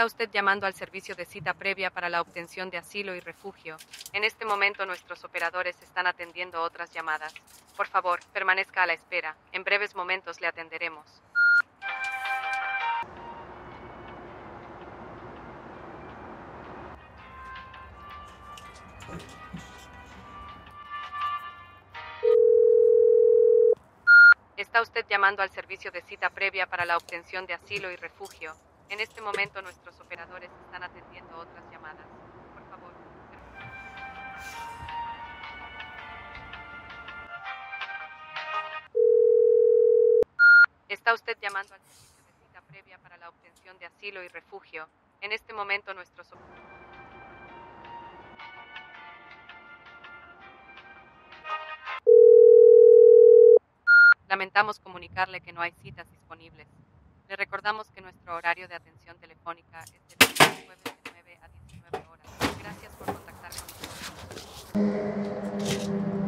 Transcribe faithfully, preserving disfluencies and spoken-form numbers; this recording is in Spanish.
Está usted llamando al servicio de cita previa para la obtención de asilo y refugio. En este momento nuestros operadores están atendiendo otras llamadas. Por favor, permanezca a la espera. En breves momentos le atenderemos. Está usted llamando al servicio de cita previa para la obtención de asilo y refugio. En este momento nuestros operadores están atendiendo otras llamadas. Por favor. Está usted llamando al servicio de cita previa para la obtención de asilo y refugio. En este momento nuestros operadores... Lamentamos comunicarle que no hay citas disponibles. Le recordamos que nuestro horario de atención telefónica es de los jueves de nueve a diecinueve horas. Gracias por contactar con nosotros.